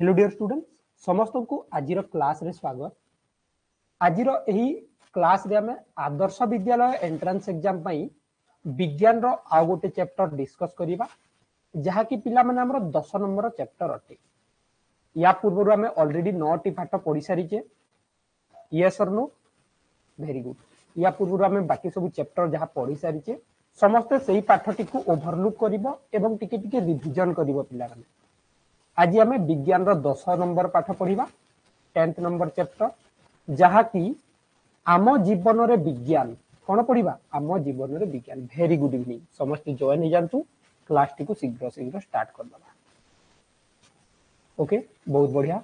Hello dear students समस्त को आज क्लास रे स्वागत। आज क्लास रे हमें आदर्श विद्यालय एंट्रेंस एग्जाम विज्ञान रो आउ गोटे चैप्टर डिस्कस करिबा, जहा कि पिला माने हमरो 10 नंबर चैप्टर अटे। या पूर्व हमें ऑलरेडी 9टी पाठ पढ़ी सारीचे, यस और नो, वेरी गुड। या पूर्व हमें बाकी सब चैप्टर जहा पढ़ी सारीचे समस्त सही पाठटी को ओवरलुक करिबो एवं टिके टिके रिवीजन करिबो पिला माने। आज आम विज्ञान 10 नंबर पाठ पढ़ा 10th नंबर चैप्टर, जहा कि आम जीवन रे विज्ञान कौन पढ़ा, आम जीवन रे विज्ञान। वेरी गुड इवनिंग समस्त जॉइन हो जातु, क्लास टी को शीघ्र शीघ्र स्टार्ट करदे। ओके बहुत बढ़िया,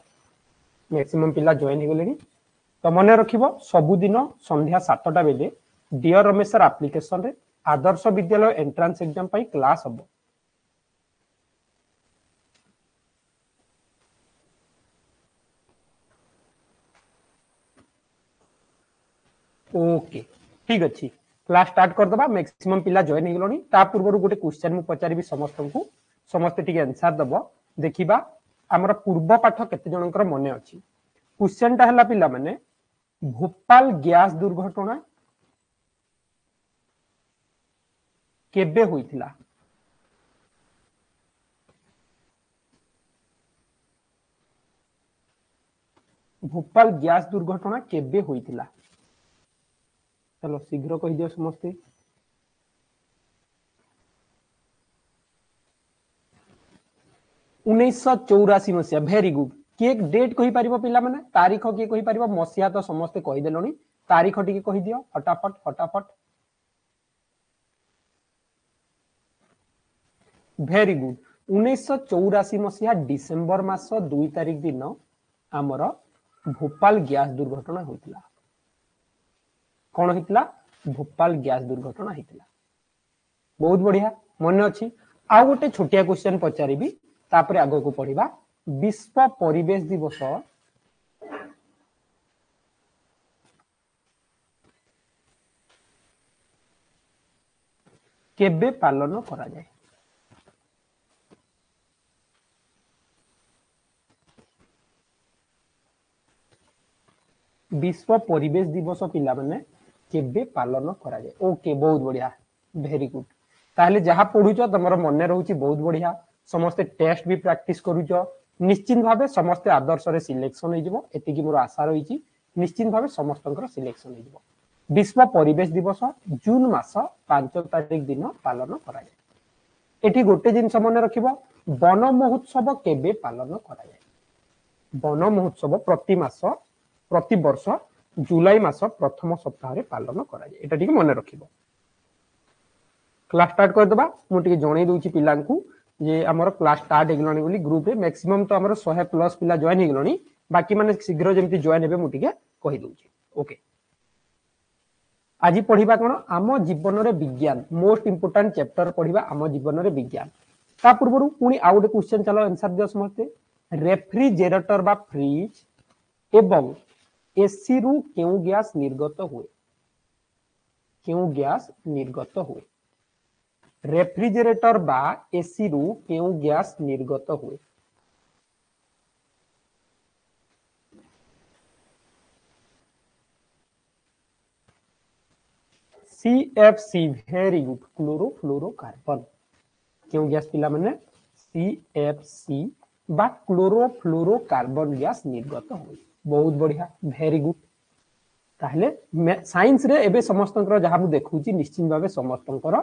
मैक्सिमम पिला जॉइन हो गले। तो मन रखिबो सबुदिन संध्या 7टा बेले डियर रमेश सर एप्लिकेशन रे आदर्श विद्यालय एंट्रेंस एग्जाम पई क्लास होबो। ओके ठीक अच्छी क्लास स्टार्ट कर दबा, मैक्सिमम पिला जॉइन हो गलोनी। ता पूर्व गोटे क्वेश्चन मु पचारबी समस्त को, समस्त टिके आंसर दबो। देखिबा हमरा पूर्व पाठ केते जनकर मने अछि। क्वेश्चन ता हला पिला माने भोपाल गैस दुर्घटना केबे होइतिला, भोपाल गैस दुर्घटना केबे होइतिला। चलो शीघ्र कह दियो समस्ते। मसीहा, वेरी गुड। किए डेट कही पार पिला माने, तारीख किए कही पार, मसीहा तो समस्ते कहीदेल। तारीख टी कही दियो फटाफट फटाफट। वेरी गुड 1984 मसीहा डिसेम्बर मास 2 तारिख दिन आमर भोपाल गैस दुर्घटना होइतिला। कौन होइतिला? भोपाल गैस दुर्घटना होइतिला। बहुत बढ़िया मन अच्छी। आ गोटे छोटिया क्वेश्चन पचारिबी, तापर आगो को पढ़िबा। विश्व परिवेश दिवस केबे पालन करा जाए? विश्व परिवेश दिवस पिला माने केबे पालन करा जाए? ओके बहुत बढ़िया वेरी गुड। ताहले जहा पढुचो तमरो मन रहउची, बहुत बढ़िया। समस्त टेस्ट भी प्रैक्टिस करूचो, निश्चित भाबे समस्त आदर्श रे सिलेक्शन होई जिवो, एतिकी मोर आशा रहिची। निश्चित भाबे समस्तनकर सिलेक्शन होई जिवो। विश्व परिवेश दिवस जून मास 5 तारिख दिन पालन करा जाए। एठी गोटे जिंस मन रखिबो, वन महोत्सव केबे पालन करा जाए? वन महोत्सव प्रति मास प्रति वर्ष जुलाई मास प्रथम सप्ताह रे पालन करा जाए। एटा ठीक मन रखिबो। क्लास स्टार्ट कर दबा। मु ठीक जणै दोछि पिलांकू जे हमर क्लास स्टार्ट हेगलनी बोली ग्रुप रे। मैक्सिमम तो हमर 100 प्लस पिला जॉइन हेगलनी, बाकी माने शीघ्र जेमति जॉइन हेबे मु ठीक कहि दोछि। ओके आजि पढिबा कोन? आम जीवन रे विज्ञान, मोस्ट इंपोर्टेंट चैप्टर पढिबा आम जीवन रे विज्ञान। ता पूर्वरु पुनी आ गोटे क्वेश्चन चलो आंसर दियो समस्ते। रेफ्रिजरेटर बा फ्रिज एवं एसी रु क्यों गैस निर्गत हुए? क्यों गैस निर्गत हुए? रेफ्रिजरेटर बा एसी रु क्यों गैस निर्गत हुए? CFC very good, chlorofluorocarbon. क्यों गैस पिला माने? CFC बा क्लोरोफ्लोरोकार्बन गैस निर्गत हुए। बहुत बढ़िया वेरी गुड। ताहले साइंस रे एबे समस्तनकर जहा मु देखुची, निश्चित भाबे समस्तनकर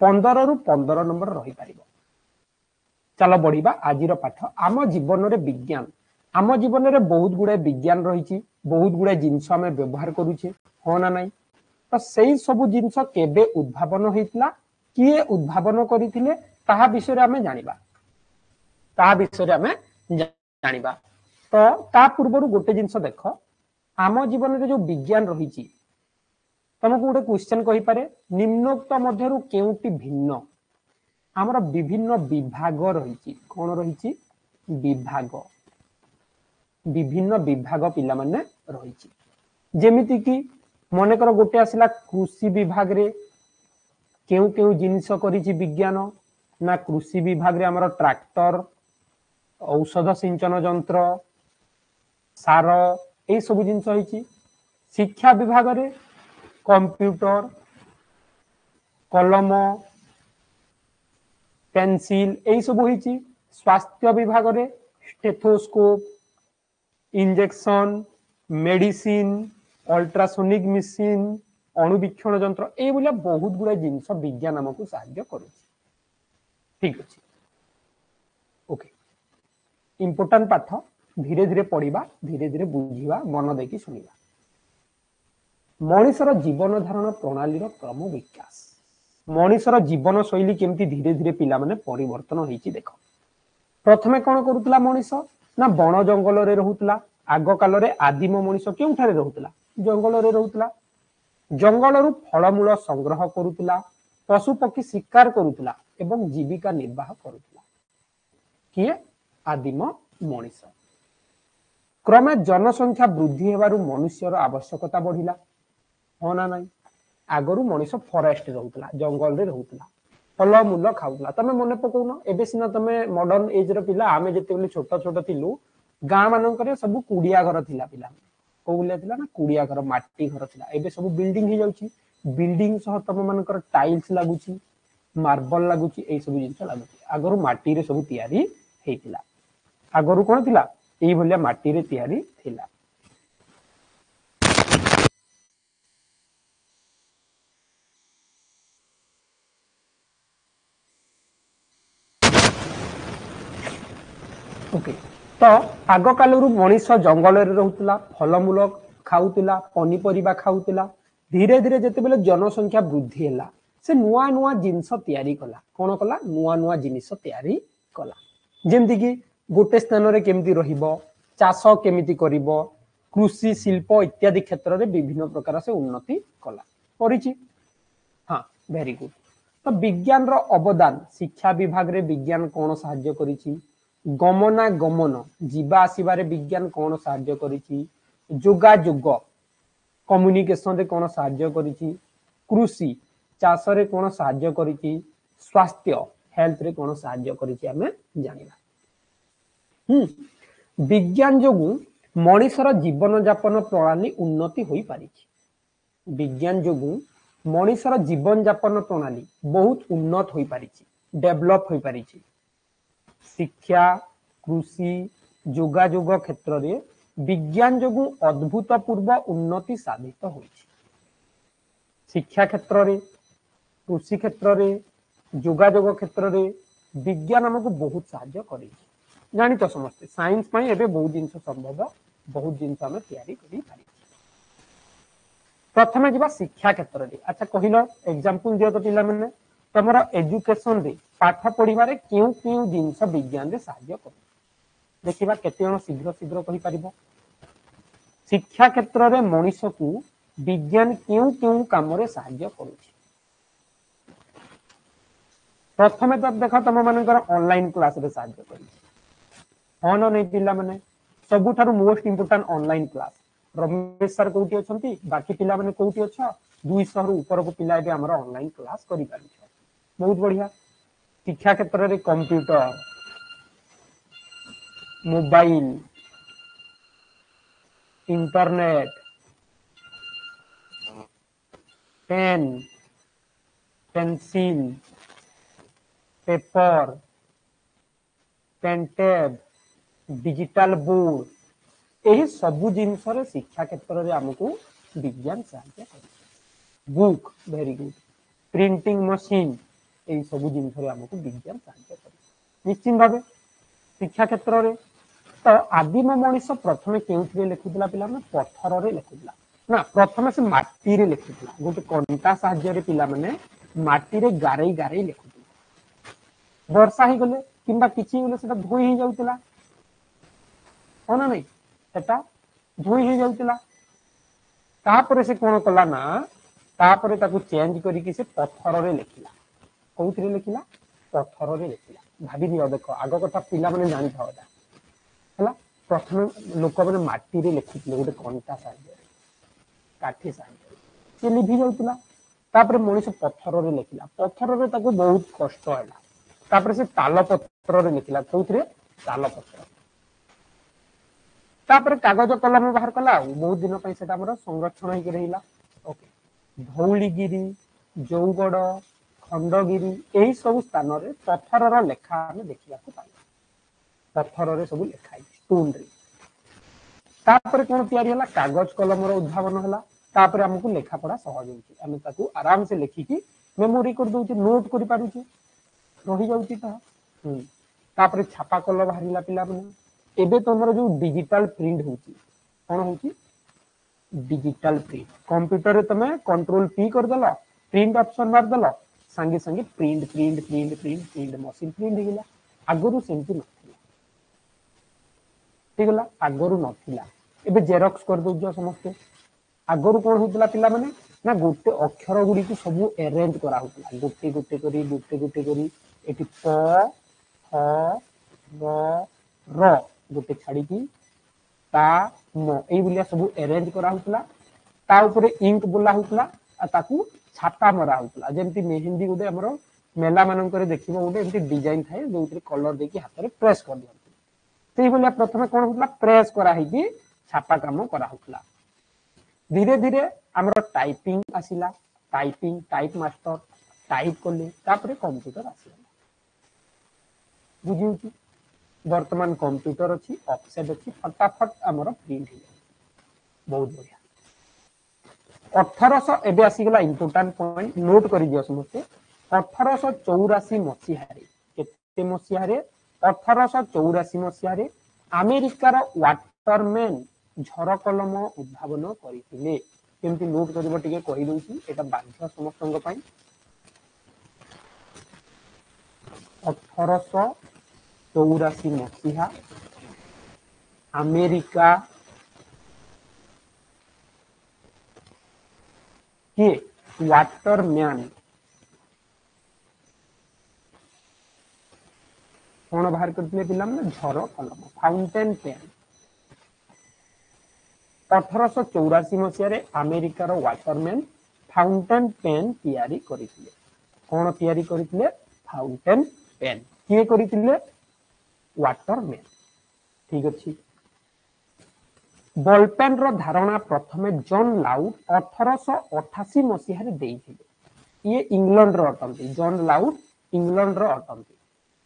15 रु 15 नंबर रही पारिबो। चलो बढ़िबा आजि रो पाठ आम जीवन रे विज्ञान। आम जीवन रे बहुत गुडे विज्ञान रहिची, बहुत गुडे जिंस हमें व्यवहार करूचे, हो ना नाही? तो सेही सब जिंस केबे उद्भावन होइतला, किए उद्भावन करिथिले, ताहा विषय रे हमें जानिबा। ताहा विषय रे हमें जानिबा। तो ता पूर्व गोटे जिनस देख, आम जीवन रे जो विज्ञान रही, तुमको गोटे क्वेश्चन कही पारे निम्नोक्त मध्यरु केउटी भिन्न? आमर विभिन्न विभाग रही। कौन रही? विभाग। विभिन्न विभाग पिला माने रही, जेमिति कि मन कर गोटे आसला कृषि विभाग रे केउ केउ जिनस करिछि विज्ञान ना। कृषि विभाग रे आमर ट्रैक्टर औषध सिंचन जंत्र सार ए सब जिनिष शिक्षा विभाग रे कंप्यूटर कलम पेंसिल ए सब होइची। स्वास्थ्य विभाग रे stethoscope injection medicine ultrasonic machine अणुवीक्षण जंत्र ए बुला बहुत गुड़ा जिनिष विज्ञान हमकु सहायता करूची। ठीक अछि ओके इंपोर्टेंट पाठ धीरे धीरे पढ़िबा धीरे धीरे बुझिबा मन देकी सुनिबा। मनुष्यर जीवन धारण प्रणाली क्रम विकास मनुष्यर जीवन शैली केमती धीरे धीरे पिला माने परिवर्तन होईची। देख प्रथमे कोन करूतला मनुष्य ना बण जंगल रे रहुतला। आगो काल रे आदिम मनुष्य केउठारे रहुतला जंगल रे रहुतला। जंगल रु फलमूल संग्रह करूतला पशु पक्षी शिकार करूतला एवं जीविका निर्वाह करूतला किए आदिम मनुष्य। क्रमे जनसंख्या वृद्धि हेबारु मनुष्यर आवश्यकता बढ़िला। हो ना नहीं आगरु मनुष्य फॉरेस्ट रहउतला जंगल रे रहउतला फल मूल खाउतला। तमे मने पकौनो एबे सिना तमे मॉडर्न एज रे पिला आमे जते बेले छोटा छोटा थिलु गां मानन करे सब कुड़िया घर थिला पिला को बुले थिला ना कुड़िया घर माटी घर थिला। एबे सब बिल्डिंग हे जाउची बिल्डिंग सह तमे मानकर टाइल्स लागुची मार्बल लागुची ए सब जिंस लागुची। आगरु माटी रे सब तयारी हेतिला आगरु कोन थिला एई भलिया माटी रे तयारी थिला। ओके तो आग कालू मनुष्य जंगल रोला फलमूल खाऊला पनीपरिया खाऊला। धीरे धीरे जिते बेले जनसंख्या वृद्धि है से नुआ नुआ जिनस तैयारी कला कौन कला नुआ नुआ जिनस तैयारी कला जमती कि गोटे स्थान में केमती रास केमती कर कृषि शिल्प इत्यादि क्षेत्र में विभिन्न प्रकार से उन्नति कला कर। हाँ भेरी गुड। तो विज्ञान रवदान शिक्षा विभाग में विज्ञान कौन सा कर गमना गमन जीवा आसवे विज्ञान कौन साहाय्य करिछि जोगाजोग कम्युनिकेशन रे कौन साहाय्य करिछि कृषि चाष रे कौन साहाय्य करिछि स्वास्थ्य हेल्थ रे कौन साहाय्य करिछि हमें जानिबा। विज्ञान जोगु मनुष्यर जीवन यापन प्रणाली उन्नति होई पारिछि। विज्ञान जोगु मनुष्यर जीवन यापन प्रणाली बहुत उन्नत होई पारिछि डेवलप होई पारिछि। शिक्षा कृषि जोगाजोग क्षेत्र में विज्ञान जोगु अद्भुतपूर्व उन्नति साधित होइछि। शिक्षा क्षेत्र में कृषि क्षेत्र में जोगाजोग क्षेत्र में विज्ञान हमको बहुत साहाय्य करिछि। जानि तो समस्ते साइंस पई एबे बहुत जिंस संभव बहुत जिंस हम तयारी करि पारिछि। प्रथमे जेबा शिक्षा क्षेत्र में अच्छा कहिनो एग्जांपल दियो तो पिला माने तमरा एजुकेशन रे पाठ पढ़वे क्यों क्यों जिनस विज्ञान रे साहाय्य कर देखा केतजन शीघ्र शीघ्र कही पार। शिक्षा क्षेत्र रे मनुष्य को विज्ञान क्यों क्यों काम रे साहाय्य करूछि। प्रथमे तो देख तुम मानकर ऑनलाइन क्लास रे साहाय्य करूछि। हां नहीं पिला माने सबुठारु most important online class. Ramesh sir कोठी अछंती बाकी पिला माने कोठी अच्छा 200 रु ऊपर को पिला एबे हमरा ऑनलाइन क्लास करि पारु। बहुत बढ़िया। शिक्षा क्षेत्र में computer mobile internet pen pencil paper pen tab digital board यही सब जिनस शिक्षा क्षेत्र में आमको विज्ञान सहायता कर। Book very good. Printing machine यही सब जिनस आमको विज्ञान सहायता कर निश्चित भाव शिक्षा क्षेत्र में। तो आदिम मनुष्य प्रथम के लिखुला पिला माने पत्थर रे लिखुला ना प्रथम से माटी रे लिखुला गोटे कंटा साहाय्य रे पिला माने माटी रे गारे गारे लिखुला। वर्षा ही गले किंबा किछि गले सेटा धोई ही जाउतला हो ना नहीं सेटा धोई ही जाउतला। तापरे से कोन कला ना तापरे ताकू चेंज करी कि से पत्थर रे लिखिला कौथरे लिखिला पत्थर रे लिखिला। भाबी दियो देखो आगो कथा पिला माने जानि थाओदा हला प्रथम लोक माने माटी रे लिखिले गोटे कंटा साहित्य काठी साहित्य से लिभि जाउतला। तापर मनुष्य पत्थर रे लिखिला पत्थर रे ताको बहुत कष्ट होला तापर से ताल पत्र रे लिखिला कौथरे तापर कागज कलम बाहर कला बहुत दिन संरक्षण रहा धौलीगिरी जौगड़ खंडगिरी यही सब स्थान पथर रेखा देखा पथर रे सब लेखाई स्टोन कौन या कागज कलम उद्भावन है आमको लेखापढ़ा सहज होमें आराम से लेखिकी मेमोरी कर दौचे नोट कर रही जापर छापा कल बाहर पिला एबे तुम जो डिजिटल प्रिंट होची कौन होची डिजिटल प्रिंट कंप्यूटर तुम कंट्रोल पी कर दल प्रिंट ऑप्शन मार दल संगे संगे print print print print print machine print होगा आगुरी सेमती ना आगुरी ना एबे जेरोक्स कर दो समस्त आगुरी कौन होता पिला माने ना गोटे अक्षर गुडी को सब अरेंज करा होता गोटे गोटे करी एठी प ह र गोटे छाड़ी ता न एबुलिया सब अरेंज करा होतला ता ऊपर इंक बोला होतला आ ताकू छाता मरा होतला जेंति मेहंदी गोटे हमरो मेला मानन करे देखिबो गोटे एंति डिजाइन थाए जोंति कलर देकी हाथ रे प्रेस कर दियंती सेही बोलिया प्रथमे कोन होतला प्रेस करा हेकी छापा काम करा होतला धीरे धीरे हमरो टाइपिंग आसीला टाइपिंग टाइप मास्टर टाइप करले तापरे कंप्यूटर आसीला बुझियौ कि वर्तमान कंप्यूटर अच्छी ऑफसेट अच्छी फटाफट आमर प्रिंट बहुत बढ़िया 1800 एबे आसीगला इंपोर्टेंट पॉइंट नोट करी दियो समस्ते 1884 मसीहारे अमेरिकार वाटरमैन झर कलम उद्भावन करिथिले केमति नोट करबो टिके कहि दउछि एटा बाध्य समस्तंग पई 1884 मसीहा अमेरिका के वाटरमैन कौन बाहर करते पिला झर कलम फाउंटेन पेन 1884 मसीह अमेरिकार वाटरमैन फाउंटेन पेन तैयारी करथिले कौन तैयारी करथिले फाउंटेन पेन किए करथिले वाटरमैन ठीक अच्छी बॉलपेन रो धारणा प्रथमे जॉन लाउड 1888 मसीह रे देइथिले ये इंग्लैंड रो अटंती जॉन लाउड इंग्लैंड रो अटंती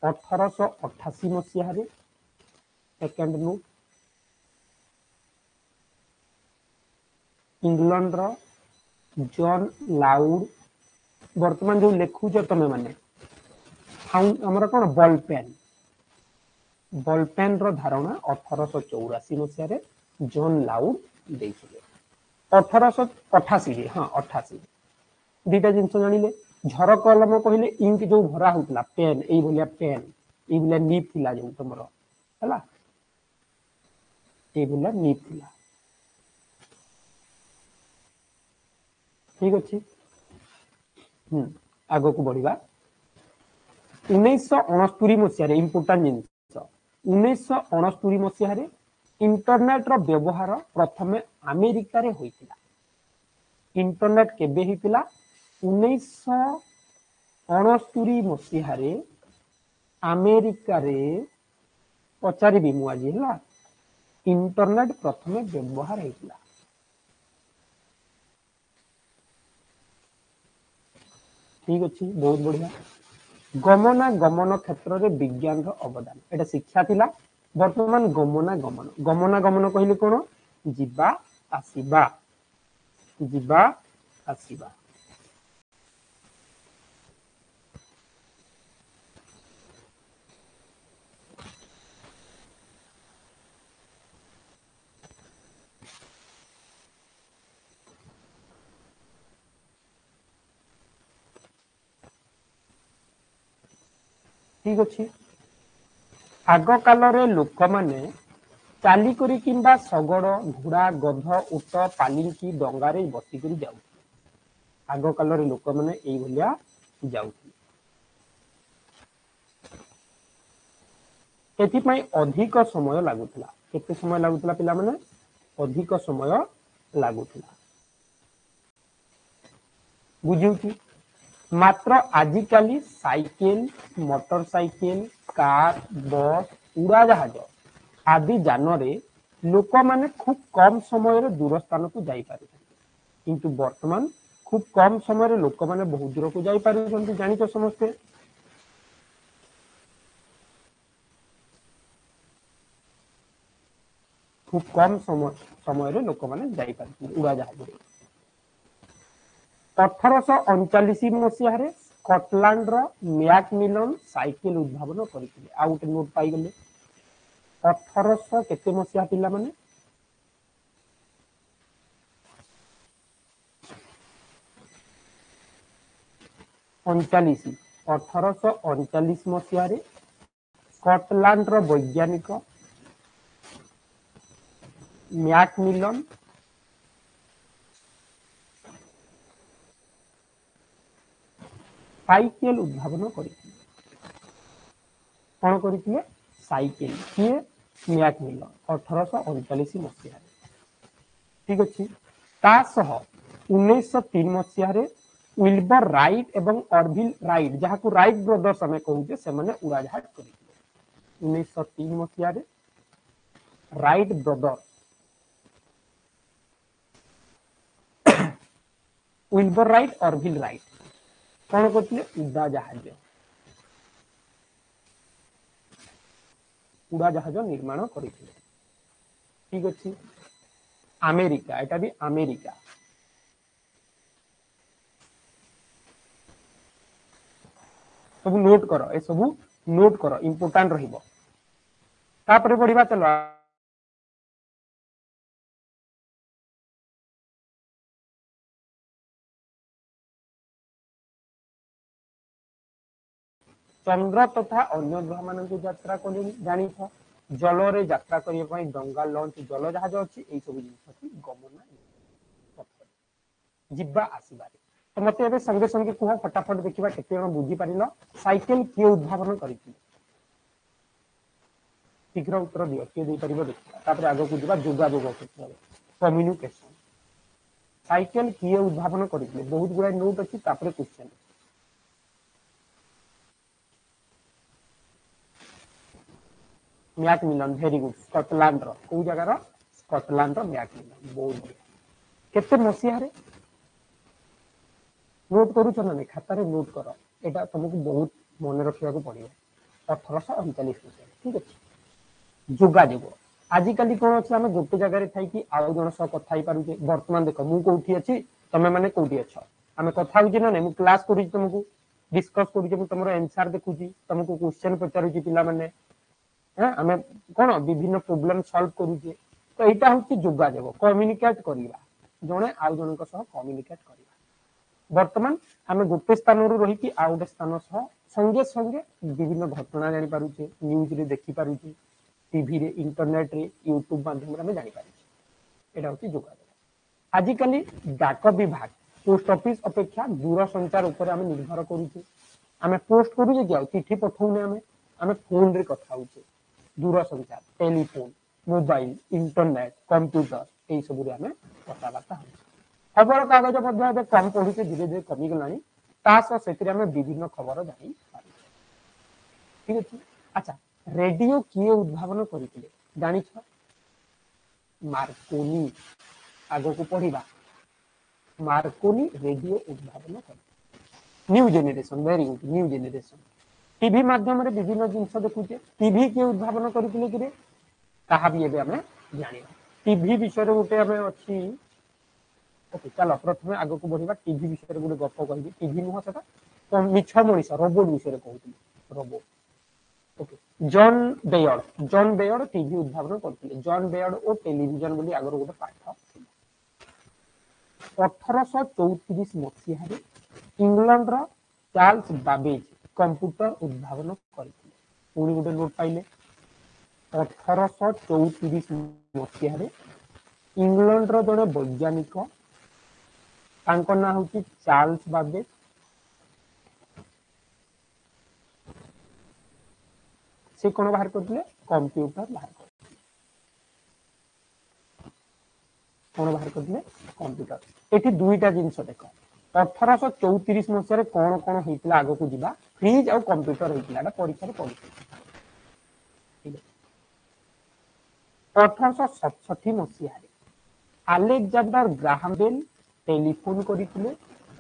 1888 मसीह रे सेकंड नु इंग्लैंड रो जॉन लाउड वर्तमान जो लेखु जो तमे माने हमरा कोन बॉलपेन बॉलपेन रो धारणा 1884 मसीह रे जॉन लाउड देइथिले 1888 रे हां 88 दिटा जिंस जानिले झर कलम कहिले इंक जो भरा होतला पेन एई भलिया नीप थिला जो तमरो हला एई भलिया नीप थिला ठीक अछि आगो को बढ़िबा 1969 मसीह रे इंपोर्टेंट जिंस 1969 मसीह रे इंटरनेट रो व्यवहार प्रथमे अमेरिका रे होइतिला इंटरनेट केबे हितिला 1969 मसीह रे अमेरिका रे पचारि बिमु आजी हला इंटरनेट प्रथमे व्यवहार होइतिला ठीक अछि बहुत बढ़िया गमना गमन क्षेत्र रे विज्ञान रो अवदान एटा शिक्षा थिला वर्तमान गमना गमन गमना गमन कहिले कोन जीवा आसीबा ठीक अछि आग काल रे लोक माने चाली करी किंबा सगड़ घोड़ा गध उट पालिंकी डंगा रे बसी करी जाउ आग काल रे लोक माने एई भलिया जाउ एथि पई अधिक समय लागुतला केते समय लागुतला पिला माने अधिक समय लागुतला बुझियौ कि मात्र आजिकाली साइकेल मोटरसाइकेल कार बस उड़ाजाहाज आदि जान लोक मैंने खूब कम समय दूर स्थान को जापर किंतु बर्तमान खूब कम समय लोक मैंने बहुत दूर को जापर जान समस्ते खूब कम समय लोक मैंने जापर उड़ाजाहाज 1839 मसीह स्कटलैंड मैकमिलन साइकेल उद्भावन करते आ गोटे नोट पाइले 1800 केते मसीहा पिला माने 1839 मसीह स्कटलैंड वैज्ञानिक मैकमिलन साइकेल उद्भावन कर साइकेल किए मैकमिलन 1839 मसीह ठीक अच्छे तासह 1903 मसीह विल्बर राइट एवं अर्विल राइट जहाँ राइट ब्रदर्स आम कहते से उड़ाजहाज करते 1903 मसीह Wright brothers Wilbur Wright Orville Wright कौन करते उड़ाजहाज उड़ाजहाज निर्माण करथिले ठीक अछि अमेरिका एटा भी अमेरिका सब नोट करो ए सब नोट करो इंपोर्टेंट रहिबो तापर पढिबा चलो चंद्र तथा अन्य ग्रह मान यात्रा जानी जलरे यात्रा करने डंगा लंच जल जहाज अच्छी सब जिन गमना जीवा आसबार तो मत संगे संगे कह फटाफट देखा के बुझीपार साइकेल किए उद्भावन करते शीघ्र उत्तर दिव किए देखा आग को जीवा जोगाजोग क्षेत्र कम्युनिकेशन साइकेल किए उद्भावन करते बहुत गुड़ा नोट अच्छी question Macmillan very good Scotland रो जगार स्कटलैंड मैकमिलन बहुत केते मसीह नोट कर खातार नोट कर एटा तुमको बहुत मन रखा पड़ेगा 1839 मसीह ठीक अच्छे जोगाजोग आजिकल कौन अच्छे आम गोटे जगार थी आउ जन सह कथे बर्तमान देख मु कौटी अच्छी तुम मैंने कौटी अच्छ आम कथा ना नहीं क्लास करमको डिस्कस कर एनसर देखुची तुमको क्वेश्चन पचारूची पे आमे कौन विभिन्न प्रोब्लेम सॉल्व करूचे तो यहाँ हूँ जोगाजोग कम्युनिकेट करवा जड़े आउ जन कम्युनिकेट करवा बर्तमान आम गोटे स्थान रु रही आउ गोटे स्थान संगे संगे विभिन्न घटना जानी पारुचे न्यूज रे देखी पारुचे टीवी रे इंटरनेट रे यूट्यूब मध्यम जानी पारुचे एटा हूँ जोगाजोग आजिकल डाक विभाग पोस्ट ऑफिस अपेक्षा दूरसंचार उपर आमे निर्भर करूचे आम पोस्ट करूचे कि चिठी पठाऊने आम आम फोन रे कथा होचे दूरसंचार टेलीफोन मोबाइल इंटरनेट कंप्यूटर यही सब कथबार्ता खबर कागज कम पढ़ुचे धीरे धीरे कमिगला से विभिन्न खबर जान ठीक अच्छे अच्छा रेडियो किए उद्भावन करते जान मार्कोनी आग को पढ़ा मार्कोनी रेडियो उद्भावन कर new generation very good new generation TV माध्यम रे विभिन्न जिनस देखुचे टीवी के उद्भावन करथिले कि रे ताहा भी एबे हमें जानि टीवी विषय रे उठे हमें अछि ओके चलो प्रथमे आगो को बढ़िबा टीवी विषय रे गुडे गप्प कहिबी टीवी नुह सेटा तो मिछ मणिसा रोबोट विषय रे कहउथि robot okay John Baird TV उद्भावन करथिले जॉन बेयर्ड ओ टेलीविजन बोली आगर गुडे पाठ 1834 मसीह रे इंग्लैंड रा चार्ल्स बैबेज कंप्यूटर उद्भावन करते गोटे नोट पाइले 1834 मसीह इंग्लैंड जड़े वैज्ञानिक ना हूँ चार्ल्स बैबेज से कौन बाहर करते कंप्यूटर बाहर करते कौन बाहर करते कंप्यूटर एठी दुईटा जिनस देख 1834 मसीह कौन कौन होता आग को जी फ्रिज और कंप्यूटर होता परीक्षा पढ़ी 1867 ମସିହାରେ ଆଲେକ୍ସାଣ୍ଡର ଗ୍ରାହାମ ବେଲ୍ ଟେଲିଫୋନ୍ କରିଥିଲେ।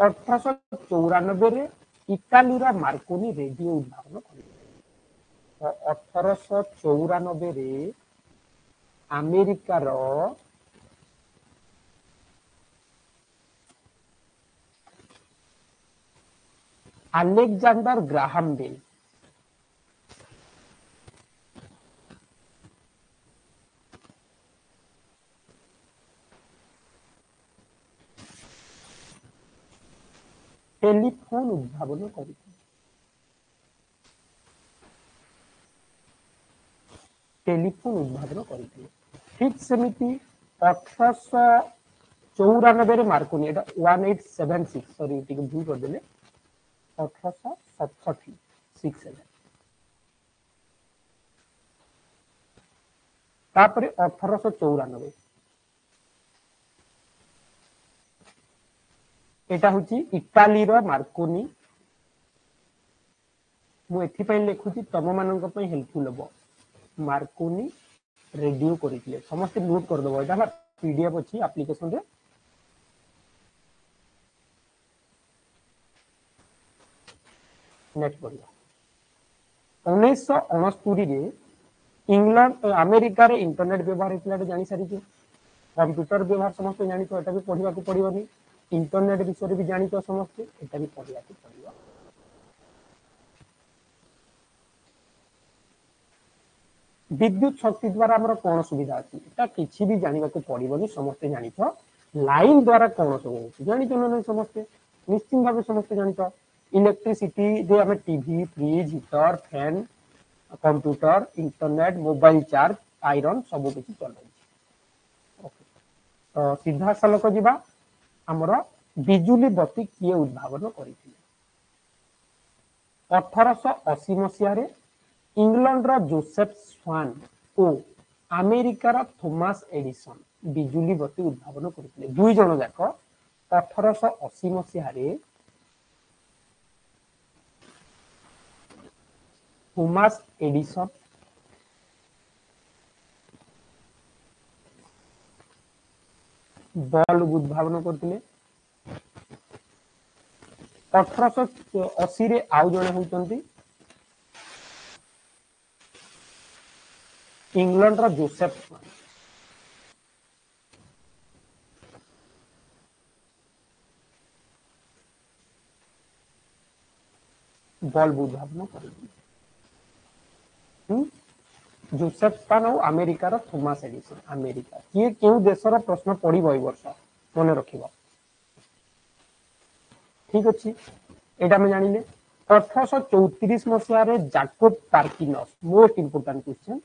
1894 ଇଟାଲୀର ମାର୍କୋନି ରେଡିଓ ଉଦ୍ଭାବନ କରିଥିଲେ। 1894 ଆମେରିକାର ଆଲେକ୍ସାଣ୍ଡର ଗ୍ରାହାମ ବେଲ୍ टेलीफोन उद्भावन कर 1894 मार्कोनी 1876 सॉरी ठीक भूल कर देले 1867 67 तापर 1894 एटा होची इटाली रो मार्कोनी मु एथि पई लेखुची तम मानन को पई हेल्पफुल हबो। मार्कोनी रेडियो करिले समस्त नोट कर दबो एटा पीडीएफ अछि एप्लीकेशन रे नेट बढ़िया। 1969 रे इंग्लैंड अमेरिका रे इंटरनेट व्यवहार हेतला जानि सारी जे कंप्यूटर व्यवहार समस्त जानि तो एटा भी पढिबा को पड़िबनी इंटरनेट विषय भी जानी तो समस्त एटा भी पढ़िया के पड़िया। विद्युत शक्ति द्वारा हमर कोन सुविधा अछि एटा किछि भी जानिबा को पड़िबनी समस्त जानी तो। लाइन द्वारा कोन हो जानी तो न समस्त निश्चित भाबे समस्त जानी तो। इलेक्ट्रिसिटी जे हम TV fridge heater fan computer internet mobile charge iron सब किछि चलै। ओके तो सीधा सलक जीवा हमरा बिजुली बत्ती किए उद्भावन करथिले। 1880 मसीह रे इंग्लैंड रा जोसेफ स्वान ओ अमेरिका रा थॉमस एडिसन बिजुली बत्ती उद्भावन करथिले। दुई जण जाक 1880 मसीह रे थॉमस एडिसन बल्ब उद्भावन करथिले। 1880 रे आउ जने होचंती इंग्लैंड रा जोसेफ स्वान बल्ब उद्भावन करथिले। जोसेफ स्वान और अमेरिका रा थॉमस एडिसन अमेरिका ये केउ देशर प्रश्न पड़ी बई वर्ष मन रखिबो ठीक अछि एटा में जानिले। 1834 मसिया रे Jacob Perkins most important question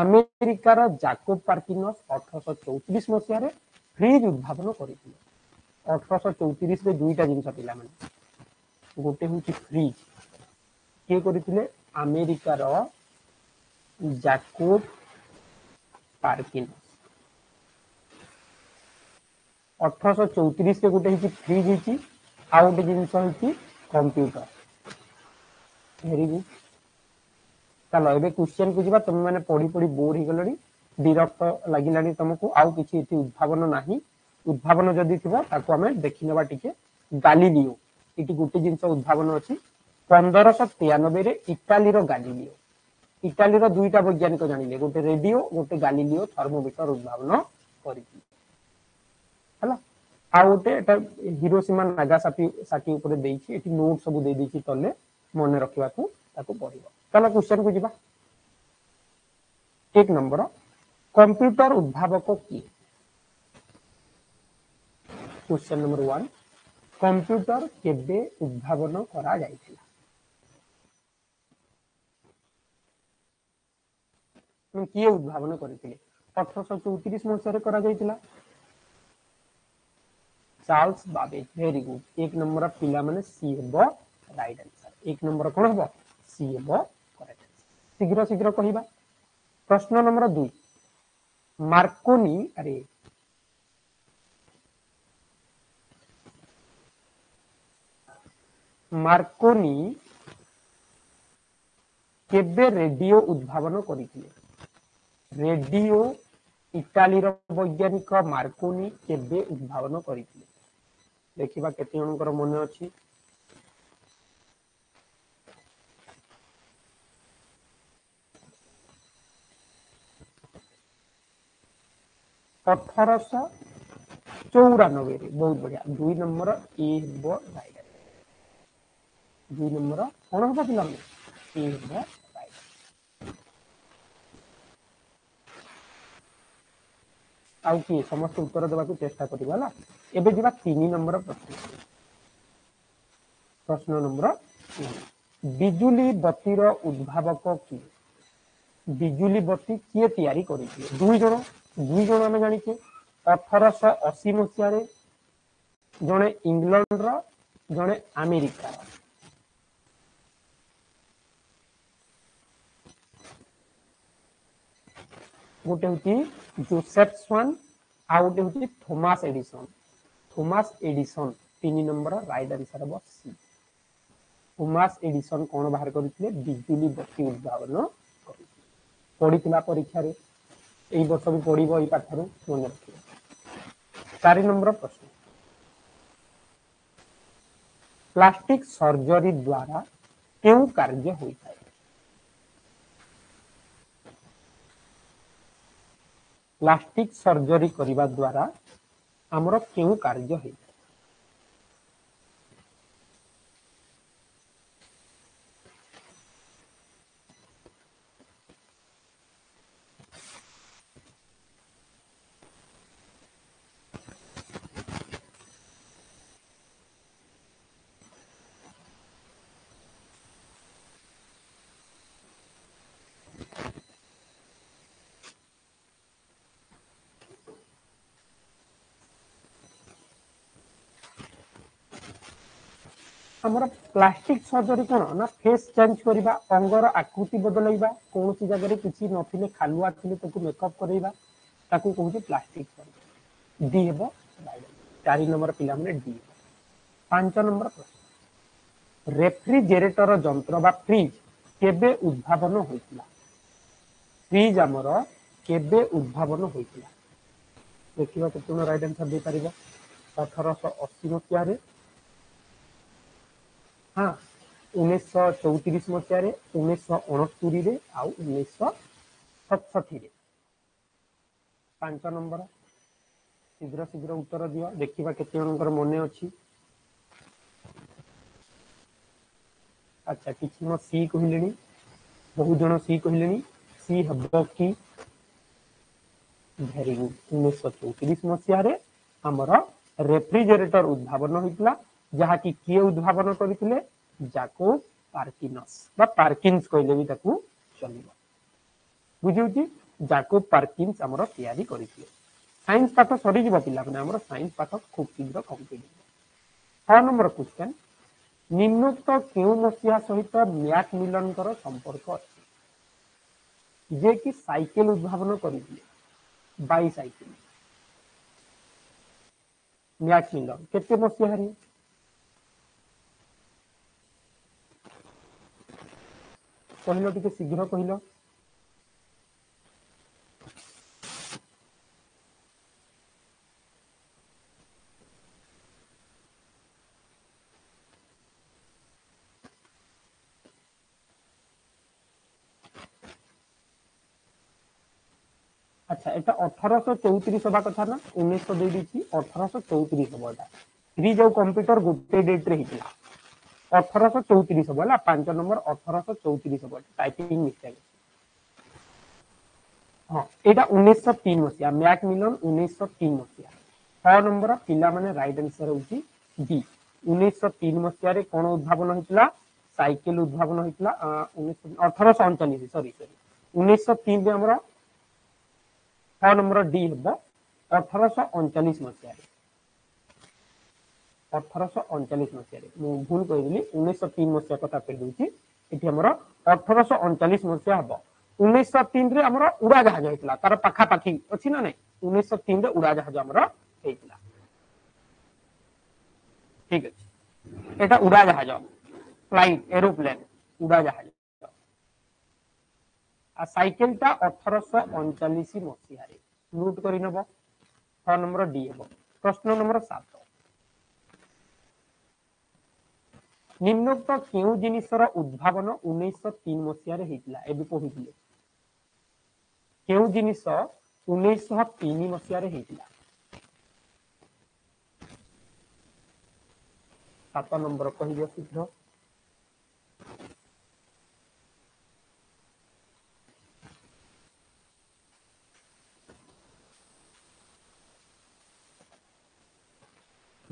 America रा जैकोब पार्किनस 1834 मसिया रे फ्रिज उद्भावन करिथिले। 1834 रे दुईटा जिंस पिला माने गोटे होछि फ्रिज के करिथिले अमेरिका रा जैकोब पार्किनस 1834 के गोटे फ्रिज होती आउ गोटे जिनस कंप्यूटर भेरी गुड। चलो एबे क्वेश्चन को जीवा तुम मैंने पढ़ी पढ़ी बोर हो गलणी विरक्त लगिलानी तुमको आउ किछि एथि उद्भावन नाही। उद्भावन जदि थिबो ताको हमें देखि नेबा टिके। गालीलियो इति गोटे जिनस उद्भावन अछि 1593 रे इटाली रो गालीलियो इटाली रो दुईटा वैज्ञानिक जानिले गोटे रेडियो गोटे गालीलियो थर्मोमीटर उद्भावन करिथि हला। आ गोटे एटा हिरोशिमा नागासाकी ऊपर देइछि एठी नोट सब दे देइछि तले मन रखिबा को ताको पढिबो। चलो क्वेश्चन को जिबा। 1 नंबर कंप्यूटर उद्भावक की क्वेश्चन नंबर 1 कंप्यूटर केबे उद्भावन करा जायथिला किए उद्भावन करथिले 1834 मसीह करा जायतिला Charles Babbage very good. 1 number पिला माने सी हेबो राइट आंसर 1 नंबर कोन हेबो सी हेबो करेक्ट। शीघ्र कहिबा प्रश्न नंबर 2 मार्कोनी अरे मार्कोनी केबे रेडियो उद्भावन करथिले रेडियो इटाली वैज्ञानिक मार्कोनी केबे उद्भावन करथिले देखिबा केते जनकर मन अछि अठारश 94 बहुत बढ़िया दुई नंबर ए बो राइट दुई नंबर कोन होबा पिला ए बो राइट आउ की समस्त उत्तर देबा को चेष्टा करिबा ना एबे जेबा 3 नंबर प्रश्न नंबर 3 बिजुली बत्ती रो उद्भावक की बिजुली बत्ती किए तयारी करिले दुई जण हम जानि के 1880 मसीह रे जने इंग्लैंड रो जने अमेरिका रो गोटे होती जोसेफ स्वान आ गोटे होती Thomas Edison 3 number right answer हो सी थॉमस एडिसन कोन बाहर करथिले बिजुली बत्ती उद्भावन करथिले पढितला परीक्षा रे एई वर्ष भी पढिबो एई पाठ रे मन रखियो 4 नंबर प्रश्न प्लास्टिक सर्जरी द्वारा केउ कार्य होता है प्लास्टिक सर्जरी करिबा द्वारा हमरो केउ कार्य होता है हमरा प्लास्टिक सर्जरी कोन ना फेस चेंज करबा अंगर आकृति बदलैबा कोनोसी जगह रे किछि नथिले खालुआ थिले तकु मेकअप करैबा ताकु कहू प्लास्टिक सर्जरी डी हेबो 4 नंबर पिला माने डी 5 नंबर प्रश्न रेफ्रिजरेटर यंत्र बा फ्रिज केबे उद्भावन होइतिला फ्रिज हमरा केबे उद्भावन होइतिला देखिबा केतुनो राइट आंसर दे परिबा 1880 मसिया रे हां 1934 मसिया रे 1969 रे आ 1967 रे 5 नंबर शीघ्र उत्तर दियो देखिबा केते जनकर मने अछि अच्छा किछि म सी कहिलेनी बहुत जण सी कहिलेनी सी हब्बो की वेरी गुड 1934 मसिया रे हमर रेफ्रिजरेटर उद्भावन होइतला जहा की किए उद्भावन करथिले जाको पार्किनस बा पार्किन्स कहले भी ताकू चलिबो बुझियौ जी जाको पार्किन्स हमरो तयारी करथिले साइंस पाठ सरी जीव पिला माने हमरो साइंस पाठ खूब शीघ्र कंप्लीट हो 6 नंबर क्वेश्चन निम्नोक्त केउ मसिया सहित मैक मिलन कर संपर्क अछि जे की साइकिल उद्भावन करथिले बाइसाइकिल मैक मिलन केते मसिया रे कहलो टिके शीघ्र कहलो अच्छा एटा 1834 होबा कथा ना 1900 दे दिछि 1834 होबा फ्री जो कंप्यूटर गुटे डेट रे हिला 1834 होला 5 नंबर 1834 होला टाइपिंग मिस्टेक हां एटा 1903 मसिया मैक मिलन 1903 मसिया 6 नंबर पिला माने राइट आंसर होची बी 1903 मसिया रे कोन उद्भावन होइतला साइकिल उद्भावन होइतला 1839 सॉरी 1903 रे हमरा 6 नंबर डी होबा 1839 मसिया रे 1839 मसिया रे मु भूल कहिली 1903 मसिया कथा कहि दोछि एठी हमर 1839 मसिया हबो 1903 रे हमर उड़ा जहाज हेतला तार पाखा पाखी अछि ना नै 1903 रे उड़ा जहाज हमर हेतला ठीक अछि एटा उड़ा जहाज फ्लाइट एरोप्लेन उड़ा जहाज आ साइकिलटा 1839 मसिया रे रूट कर नंबर डी हम। प्रश्न नंबर 7 निम्नोक्त क्यों जिनिसर उद्भावन 1903 मसीह रे हेतला एबी पढिले क्यों जिनिस 1903 मसीह रे हेतला। 7 नंबर कहि दियो शीघ्र।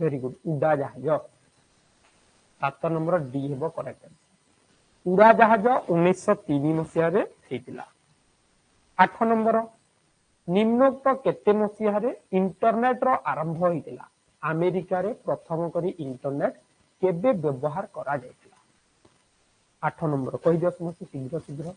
वेरी गुड उड़ा जहाज। 7 नंबर डी हेबो करेक्ट आंसर। उड़ा जहाज 1903 मसीह रे हेतला। 8 नंबर निम्नोक्त केते मसीह रे इंटरनेट रो आरंभ हेतला अमेरिका रे प्रथम करी इंटरनेट केबे व्यवहार करा जायतला। 8 नंबर कहि दियो समस्त शीघ्र शीघ्र।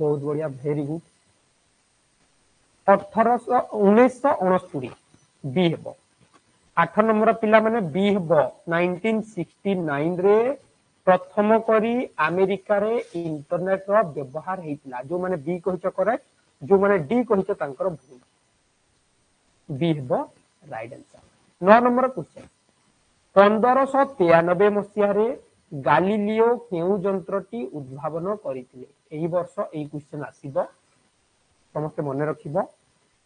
बहुत बढ़िया वेरी गुड। 1969 बी हेबो। 8 नंबर पिला माने बी हेबो 1969 रे प्रथम करी अमेरिका रे इंटरनेट रो व्यवहार हेतला। जो माने बी कहितो करेक्ट, जो माने डी कहितो तांकर भूल। बी हेबो राइट आंसर। 9 नंबर क्वेश्चन 1593 मसीह रे गालीलियो केउ यंत्रटी उद्भावन करिथिले। एही वर्ष एही क्वेश्चन आसीबो समस्त मन रखिबो।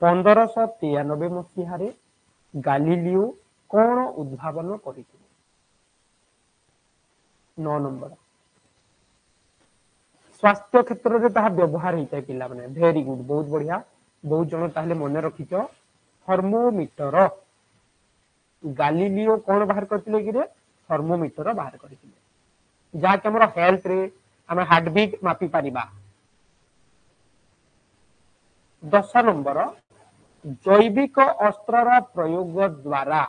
1593 मसीह रे गालीलियो कोन उद्भावन करिथिले। 9 नंबर स्वास्थ्य क्षेत्र रे ताहा व्यवहार हिता पिला माने वेरी गुड बहुत बढ़िया बहुत जण ताहले मन रखिचो। थर्मोमीटर गालीलियो कोन बाहर करथिले कि रे थर्मोमीटर बाहर करथिले जहां हमर हेल्थ रे हमें हार्ट बीट मापी पारिबा। 10 नंबर जैविक अस्त्र रा प्रयोग द्वारा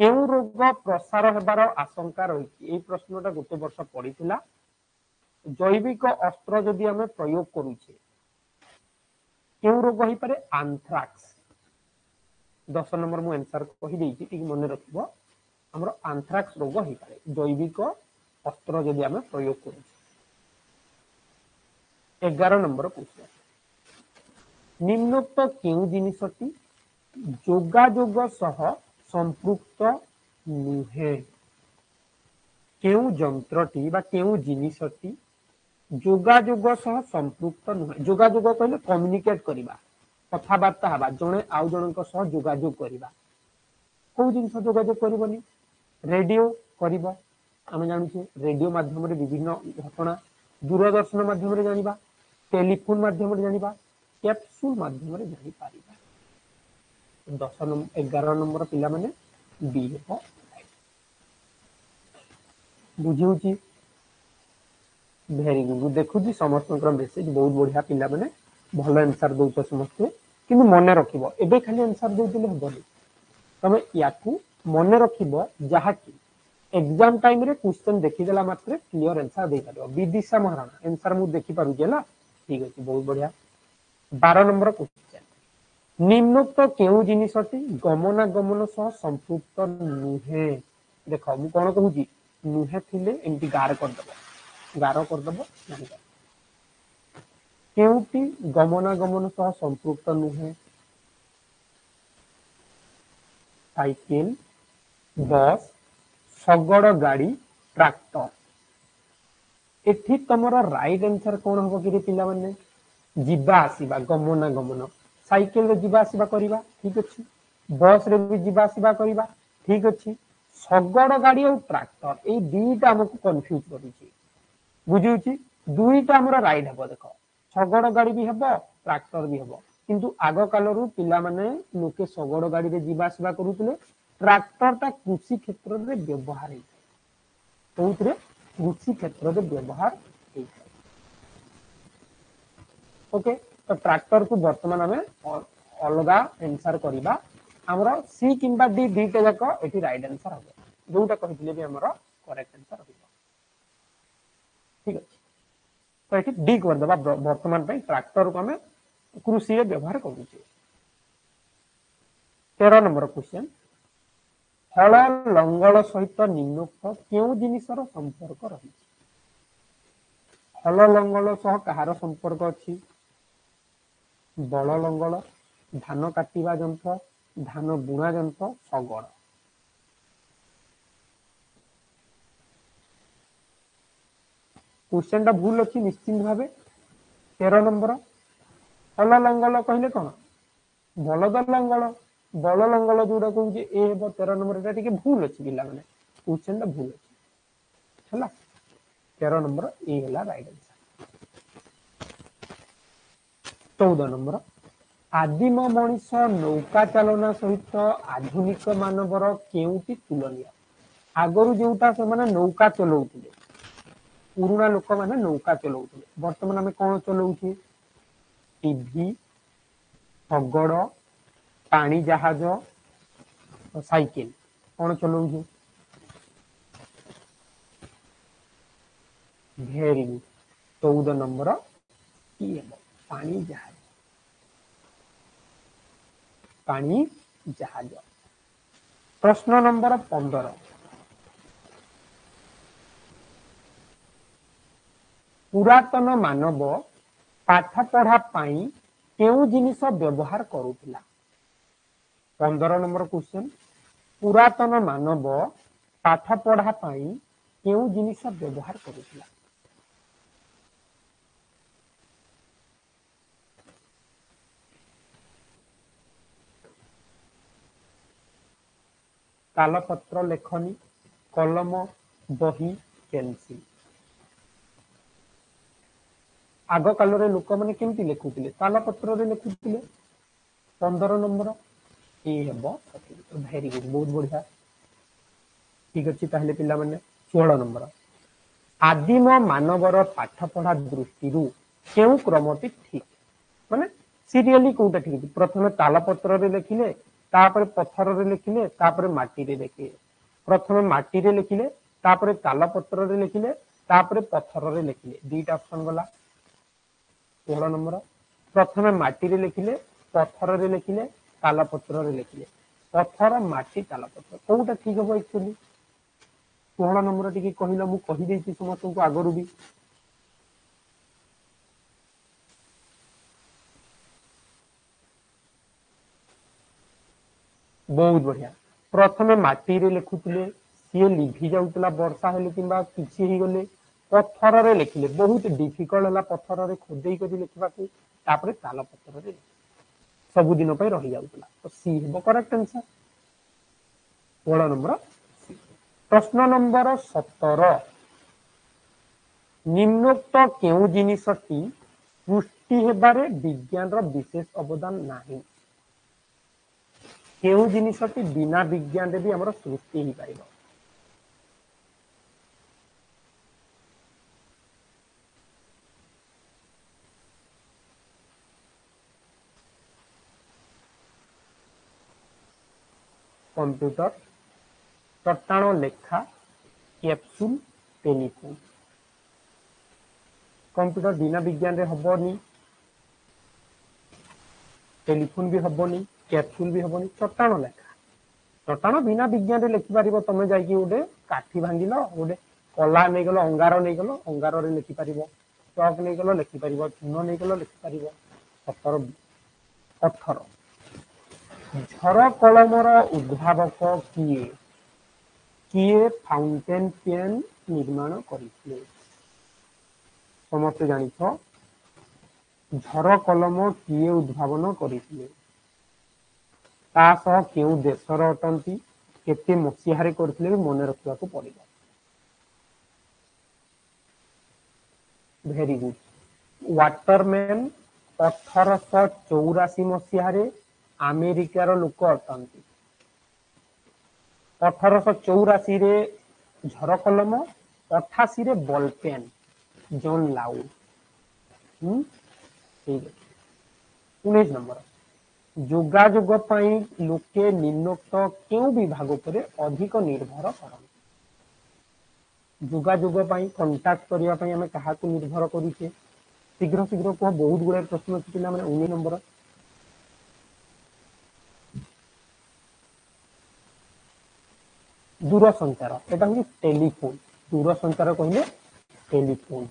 केउ रोग प्रसार हेबार आशंका रही। ए प्रश्नटा गोटे वर्ष पड़ीथिला। जैविक अस्त्र जदि हमें प्रयोग करूछे केउ रोग होई पारे एंथ्राक्स। 10 नंबर मु आंसर कहि देइछि ठीक मन रखिबो हमर एंथ्राक्स रोग होई पारे जैविक अस्त्र जदि आमे प्रयोग करू। 11 नंबर क्वेश्चन निम्नोक्त केउ जिनिसटी जोगाजोग सह संपुक्त नुहे। केउ यंत्रटी बा केउ जिनिसटी जोगाजोग सह संपुक्त नुहे। जोगाजोग कहले कम्युनिकेट करिबा कथाबार्ता हबा जणे आउ जणक सह जोगाजोग करिबा। कोउ जिनिस जोगाजोग करिबनी रेडियो करिबा आम जानू रेडियो माध्यम रे विभिन्न घटना दूरदर्शन माध्यम रे जानिबा टेलीफोन माध्यम रे जानिबा कैप्सूल माध्यम रे जानि पारिबा। 11 नंबर पिला माने बी हो बुझिउची वेरी गुड। देखुची समस्तनकर मेसेज बहुत बढ़िया पिला माने भलो आंसर दोछ समस्त किंतु मने रखिबो एबे खाली आंसर दोदिले हबनी तमे याकू मने रखिबो जहा कि एग्जाम टाइम रे क्वेश्चन देखि देला मात्र क्लियर आंसर दे पारो। विदिशा महाराणा आंसर मु देखि पारु जेला ठीक अछि बहुत बढ़िया। 12 नंबर क्वेश्चन निम्नोक्त केउ जिनिसटी गमनागमन सह संपुक्त नुहे। देखो मु कोन कहू जी नुहे थिले एंटी गार कर दबो नाही केउटी गमनागमन सह संपुक्त नुहे। साइकिल बस सगड़ गाड़ी ट्रैक्टर। एठी तमरा राइट आंसर कोन हो कि पिला माने जीवा आसीबा गमनागमन। साइकिल रे जीवा आसीबा करबा ठीक अछि, बस रे भी जीवा आसीबा करबा ठीक अछि, सगड़ गाड़ी और ट्रैक्टर ए दुईटा हमकु कंफ्यूज करै छी बुझियौ छी। दुईटा हमरा राइट हेबो। देखो सगड़ गाड़ी भी हेबो ट्रैक्टर भी हेबो किंतु आगो कालरू पिला माने लोके सगड़ गाड़ी रे जीवा आसीबा करूतले ट्रैक्टर ता कृषि क्षेत्र रे व्यवहार है बहुत रे कृषि क्षेत्र रे व्यवहार है। ओके तो ट्रैक्टर को वर्तमान हमें और अलगा आंसर करिबा हमरा सी किंबा डी बीटा जाको एठी राइट आंसर होबो जोटा कहितले भी हमरा करेक्ट आंसर होबो ठीक अछि। तो एठी डी कर देबा वर्तमान पे ट्रैक्टर को हमें कृषि रे व्यवहार करू छी। 13 नंबर क्वेश्चन फल लंगल सहित निम्नोक्त क्यों जिनिसर संपर्क रही? फल लंगल सह कहार संपर्क अछि? बल लंगल, धान काटिबा यंत्र, धान बुणा यंत्र, सगड़। क्वेश्चन टा भूल अछि निश्चिंत भावे। 13 नंबर फल लंगल कहले कौन? बलद लंगल, बल लंगल जोड़ा कहूँ ए हे 13 नंबर भूल अच्छी पिला मैंने क्वेश्चन टा भूल अच्छी है। 13 नंबर ए है राइट आंसर। 14 नंबर आदिम मनीष नौका चालना सहित आधुनिक मानवर केउटी तुलनीय? आगर जोटा से माने नौका चलाउथिले पुराना लोक माने नौका चलाउथिले वर्तमान हमें कौन चलाउथि? टीवी, हगड़, पानी जहाज, साइकिल कौन चलाउथि? Very good. 14 नंबर पानी जहाज, पानी जहाज। प्रश्न नंबर 15 पुरातन मानव पाठ पढ़ा पाई क्यों जिनिस व्यवहार करूला? 15 नंबर क्वेश्चन पुरातन मानव पाठ पढ़ा पाई क्यों जिनिस व्यवहार करूला? तालपत्र, लेखनी, कलम, बही, पेंसिल। आग काल लोक मैंने केमती लिखुते तालपत्र लिखुते। 15 number A hey very good बहुत बढ़िया ठीक अच्छे ताहले पिला मैंने। 16 नंबर आदिम मानवर पाठ पढ़ा दृष्टि क्यों क्रमटी ठीक? माने सीरियली कौटा ठीक? प्रथम तालपत्र लिखिले, तापर पत्थर रे लिखिले, तापर माटी रे लिखिले। प्रथम माटी रे लिखिले, तापर तालपत्र रे लिखिले, तापर पत्थर रे लिखिले। दुईटा ऑप्शन गला। 16 नंबर प्रथम माटी रे लिखिले, पत्थर रे लिखिले, तालपत्र रे लिखिले। पत्थर, माटी, तालपत्र कौटा ठीक हो एक्चुअली? 16 नंबर टिके कहिला मु कहि देइछि समस्त को आगरु भी। बहुत बढ़िया। प्रथम माटी रे लिखुते सी लिभि जाऊला वर्षा हेले कि गले। पत्थर रे लिखिले बहुत डिफिकल्ट है पत्थर रे खोदई कर लिखा को। तापर तालपत्र सबुदिन रही जाऊला तो सी हे करेक्ट आंसर। 16 number C. प्रश्न नंबर 17 निम्नोक्त क्यों जिनिसटी सृष्टि हेबारे विज्ञान रो विशेष अवदान नाही? क्यों जिनिसटी बिना विज्ञान रे भी हमर सृष्टि ही पाइबो? कंप्यूटर, चट्टाण, लेखा, कैप्सूल, टेलीफोन। कंप्यूटर बिना विज्ञान रे हबोनी, टेलीफोन भी हबोनी, कैप्सूल भी हबनी, चट्टाण, लेखा। चट्टाण बिना विज्ञान रे लिखि पारिबो तमे जाई उडे काठी भांगिलो, उडे कला नै गेलो, अंगार नै गेलो, अंगार रे लिखि पारिबो। चॉक नै गेलो लिखि पारिबो, चूना नै गेलो लिखि पारिबो। 17 18 झर कलम रो उद्भावक किए? किए फाउंटेन पेन निर्माण करिले? समस्त जानिछो झर कलम किए उद्भावन करिले? क्यों देश अटंती के मसीहारे करते भी मन रखा पड़ेगा। Very good. वाटरमैन 1884 मसीहारे अमेरिकार लोक अटंती। 1884 रे झर कलम, 88 रे बॉलपेन जॉन लाउ। ठीक है। 19 नंबर जोगाजोग पाई लोके निम्नोक्त क्यों विभाग पर अधिक निर्भर करते? जोगाजोग पाई कांटेक्ट करिया पाई हमें कहा को निर्भर करिछे? शीघ्र शीघ्र को बहुत गुड़ा प्रश्न अछि पिला माने। 19 नंबर दूर संचार एटा हूँ टेलीफोन दूर संचार कहले टेलीफोन।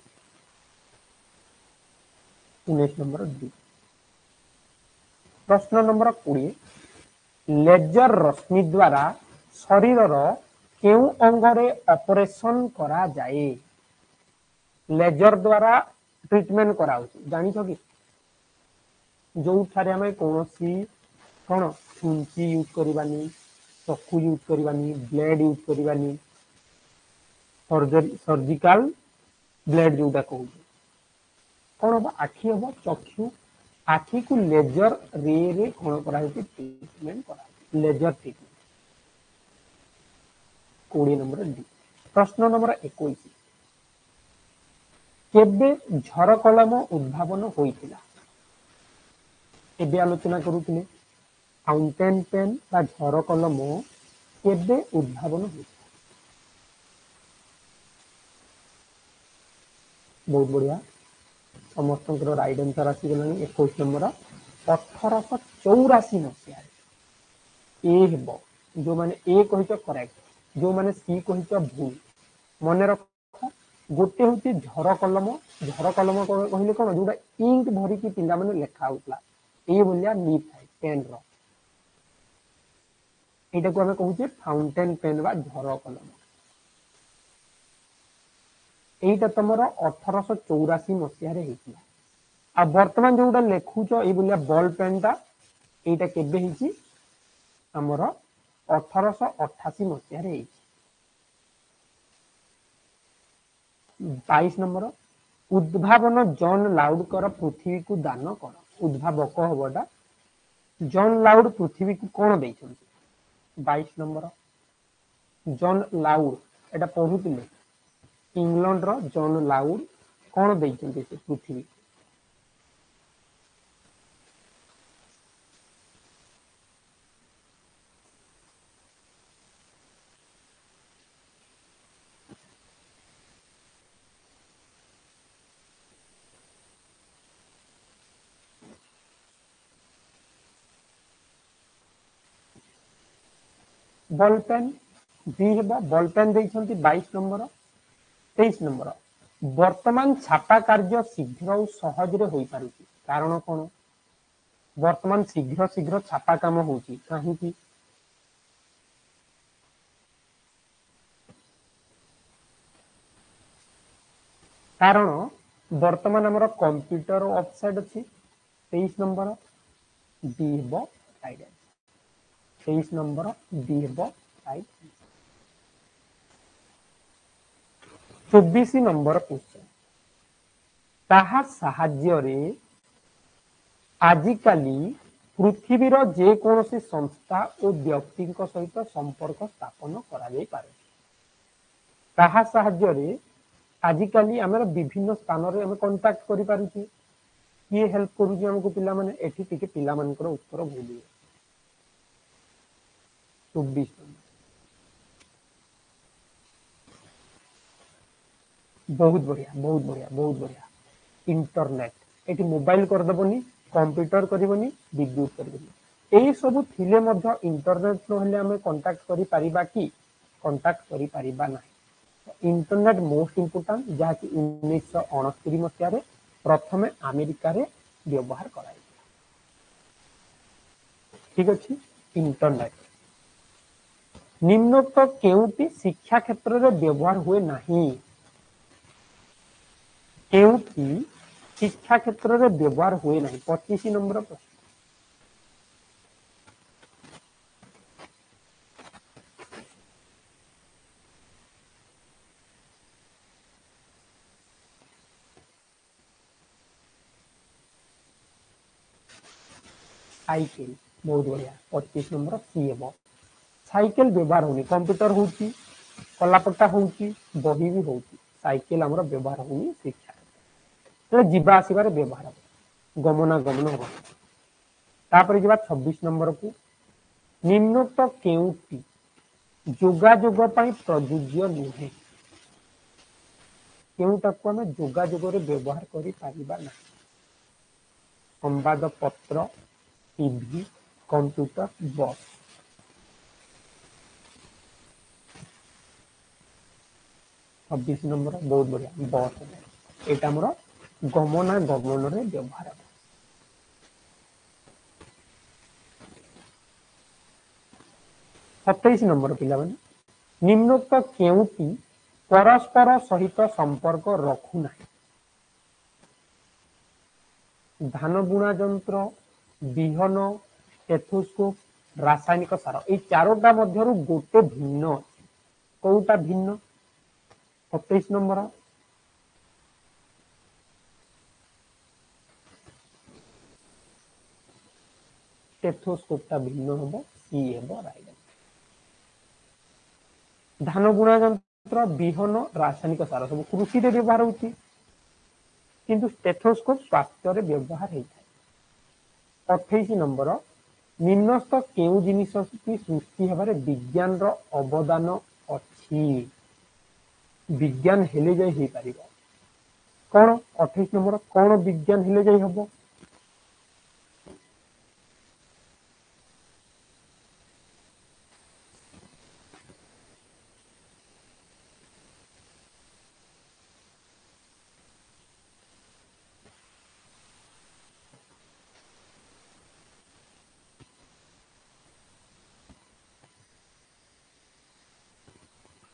नेक्स्ट नंबर डी प्रश्न नंबर 20 लेजर रश्मि द्वारा शरीर क्यों अंग रे ऑपरेशन करा जाए लेजर द्वारा ट्रीटमेंट करा जानी कि जो ठारे कौन सी कौन छुंची यूज करवानी चकु यूज करवानी ब्लेड यूज करवानी सर्जिकल ब्लेड जोटा कौन हम आखि हम चक्षु आखि को लेजर रे कौन करा ट्रीटमेंट करा लेजर ट्रीटमेंट। 20 नंबर डी प्रश्न नंबर 21 केबे झर कलम उद्भावन होइतिला एबे आलोचना करूतिले फाउंटेन पेन बा झर कलम केबे उद्भावन होइतिला बहुत बढ़िया समस्त राइट आंसर आसीगलानी 21 नंबर 1884 मसीह ए हेबो जो माने ए कहितो करेक्ट जो मैंने सी कह भूल मन रख गोटे हूँ झर कलम कहले कौन जोटा इंक भरिकी पिंदा मैंने लिखा होता ये भाया लीफ है पेन रही कहे फाउंटेन पेन बा झर कलम यहीटा तुम 1884 मसीह बर्तमान जोटा लिखुच ये बॉल पेन टा यहाँ के आमर 1888 मसीह। 22 नंबर उद्भावन जॉन लाउड कर पृथ्वी को दान कर उद्भावक हबटा जॉन लाउड पृथ्वी को कौन दे 22 नंबर जॉन लाउड एटा पढ़ुतिले इंग्लैंड रो जॉन लाउड कौन दे पृथ्वी। 22 नंबर 23 नंबर वर्तमान छापा कार्य शीघ्र सहज रे होई पारुची कारण कोन वर्तमान शीघ्र शीघ्र छापा काम होची काहे की कारण वर्तमान हमर कंप्यूटर वेबसाइट अछि 23 नंबर बी हेबो राइट आंसर 23 नंबर डी हेबो राइट। 24 नंबर क्वेश्चन ताहा सहाय्य रे आजिकाली पृथ्वी रो जे कोनोसी संस्था ओ व्यक्ति को सहित संपर्क स्थापन करा जाई पारे ताहा सहाय्य रे आजिकाली हमर विभिन्न स्थान रे हम कांटेक्ट करि पारुची ये हेल्प करूची हमको पिला माने एठी टिके पिला मानकर उत्तर भूलिए। 24 बहुत बढ़िया इंटरनेट एटी मोबाइल कर दबनी कंप्यूटर करबनी विद्युत करबनी ए सब थिले मध्य इंटरनेट न हले हमें कांटेक्ट करि परिबा की कांटेक्ट करि परिबा नाही इंटरनेट मोस्ट इंपोर्टेंट जा कि 1969 मसीह रे प्रथमे अमेरिका रे व्यवहार कराई ठीक अछि। इंटरनेट निम्नोक्त केउटी शिक्षा क्षेत्र रे व्यवहार हुए नहीं केउटी शिक्षा क्षेत्र रे व्यवहार हुए नहीं 25 नंबर प्रश्न साइकिल बहुत बढ़िया 25 नंबर सी हेबो साइकिल व्यवहार होनी कंप्यूटर होची कलापट्टा होची बही भी होची साइकिल हमर व्यवहार होनी शिक्षा तो जीवा आसीबार व्यवहार गमना गमन हो तापर जीवा 26 नंबर को निम्नोक्त केउटी जोगाजोग पई प्रयोज्य नुहे केउटा को हम जोगाजोग रे व्यवहार करि पारिबा ना संवाद पत्र टीवी कंप्यूटर बॉक्स छब्बीस नंबर बहुत बढ़िया बस ये गमनागमन व्यवहार सतैश नंबर पिला निम्नोक्त केउटी परस्पर सहित संपर्क रखु नाही धान बुणा जंत्र बिहन स्टेथोस्कोप रासायनिक सार ये चारोटा मध्य गोटे भिन्न कौटा भिन्न सतैश नंबर स्टेथोस्कोपटा भिन्न हम सी हम राइट धान बुणा जंत्र बिहन रासायनिक सार सब कृषि व्यवहार होती किंतु स्टेथोस्कोप स्वास्थ्य व्यवहार होता है। 28 नंबर निम्नस्थ केउ जिनिस सृष्टि हमारे विज्ञान रो अवदान अछि विज्ञान हेले जाय हे परिबो कोन 28 नंबर कोन विज्ञान हेले जाय हबो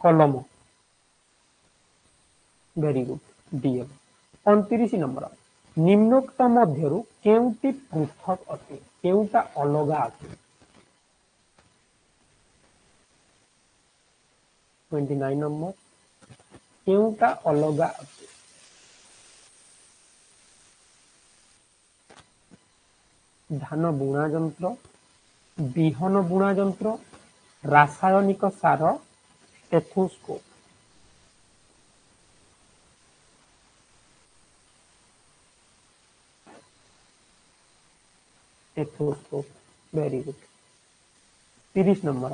कलम वेरी गुड डीएम 29 नंबर निम्नोक्त मध्यरु केउटी पृथक अति केउटा अलग अति 29 नंबर केउटा अलग अति धान बुणा जंत्र बिहन बुणा जंत्र रासायनिक सार stethoscope stethoscope very good 30 number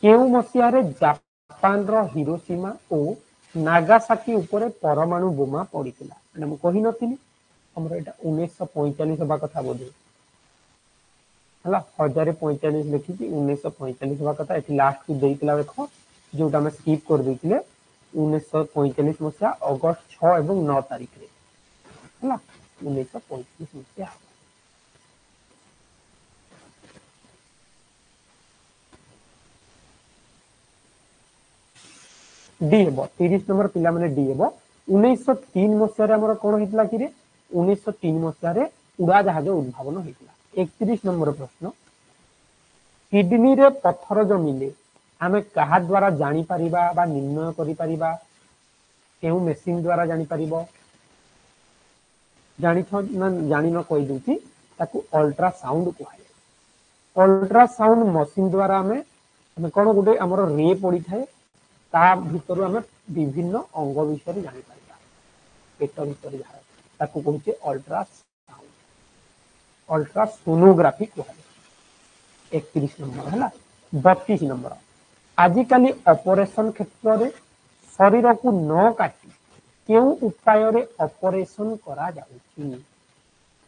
केउ मसीहा रे जापान रो हिरोशिमा और नागासाकी ऊपर परमाणु बोमा पड़ीला माने मु कहि नथिनी हमर एटा 1945 हबा कथा बोधे हला 1045 लिखी 1945 हबा कथा एथि लास्ट को देइतला देखो जोटा में स्किप कर देइतिले 1945 मसीहा अगस्त 6 एवं 9 तारीख रे हला 1945 मसीहा डी हेबो 30 नंबर पिला माने डी हेबो 1903 मसीहा रे हमर कोन हितला कि रे 1903 मसीहा रे उड़ा जहाज उद्भावन हितला। 31 नंबर प्रश्न किडनी रे पत्थर जमिले आमे कहा द्वारा जानी परिबा बा निर्णय करी परिबा केउ मेसिन द्वारा जानी परिबो जानी छ न जानी न कोइ दुती ताकू अल्ट्रासाउंड कोहाय अल्ट्रासाउंड मशीन द्वारा आमे कोन गुटे हमर रे पड़ी थाए ता भितरु आमे विभिन्न अंग विषय रे जानी परिबा पेट भितर जा ताकू कहूचे अल्ट्रासाउंड अल्ट्रासोनोग्राफी कोहाय। 31 नंबर हला 32 नंबर आजिकाली ऑपरेशन क्षेत्र रे शरीर को न काटी केउ उपाय रे ऑपरेशन करा जाउची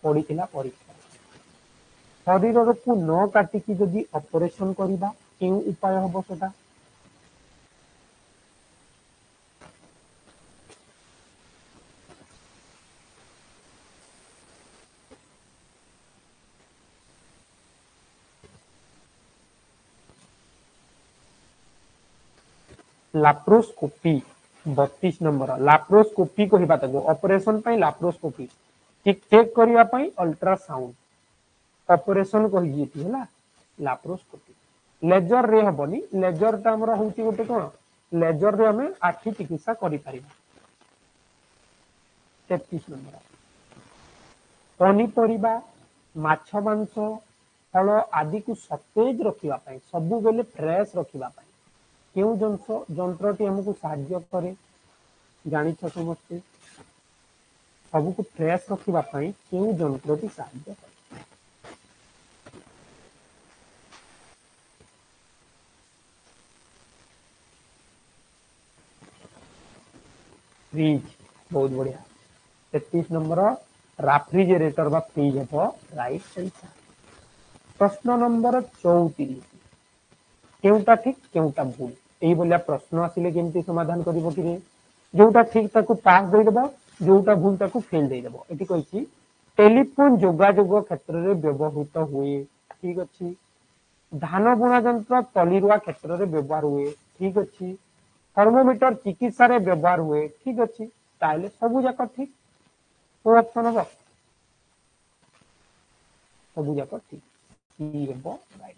पड़ीला परीक्षा शरीर को न काटी की जदी ऑपरेशन करिबा केउ उपाय होबो सेटा लैप्रोस्कोपी 32 नंबर लैप्रोस्कोपी कहबा तगो ऑपरेशन पई लैप्रोस्कोपी ठीक चेक करिया पई अल्ट्रासाउंड ऑपरेशन कहि जेती हला लैप्रोस्कोपी लेजर रे हबनी लेजर ता हमरा होउची गोटे कोन लेजर रे हमें आखि चिकित्सा करि परिबा। 33 नंबर पनी परिबा माछ मांस फल आदि को सतेज रखिबा पई सब बेले फ्रेश रखिबा पई क्यों जंत्रटी हमको साहाय्य करे जानी समस्ते सबको फ्रेश रखा क्यों जंत्रटी साहाय्य करे 3 बहुत बढ़िया 33 नंबर रेफ्रिजरेटर बा फ्रिज है राइट आंसर। प्रश्न नंबर 34 केउटा ठीक केउटा भूल एई बोलिया प्रश्न आसिले केमती समाधान करिबो कि रे जोटा ठीक पास देदेव जोटा भूल फेल देदेव। ये कही टेलीफोन जोगाजोग क्षेत्र में व्यवहृत हुए ठीक अच्छी। धान बुणा जंत्र तलीरुआ क्षेत्र में व्यवहार हुए ठीक अच्छी। थर्मोमीटर चिकित्सा रे व्यवहार हुए ठीक अच्छी। ताले सब जाक ठीक को ऑप्शन हो सब जाक ठीक सी हो राइट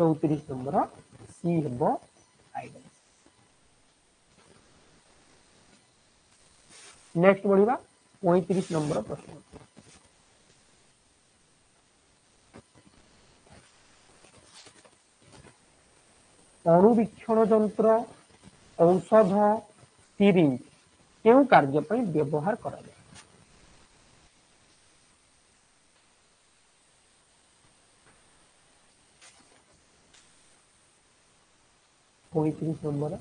34 नंबर सी हो राइट। नेक्स्ट बढ़िया 35 नंबर प्रश्न। अणुवीक्षण जंत्र औषध सीरीज क्यों कार्य पर व्यवहार करा जाए? पैंतीस नंबर